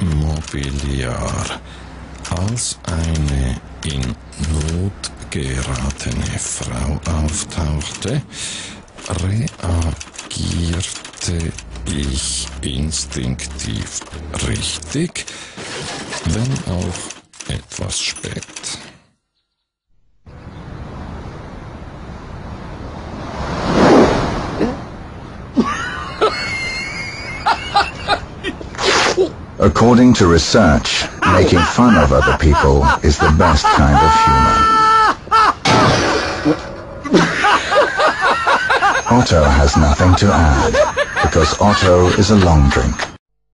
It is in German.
Mobiliar als eine in Not geratene Frau auftauchte, reagierte ich instinktiv richtig, wenn auch etwas spät. According to research, making fun of other people is the best kind of humor. Otto has nothing to add, because Otto is a long drink.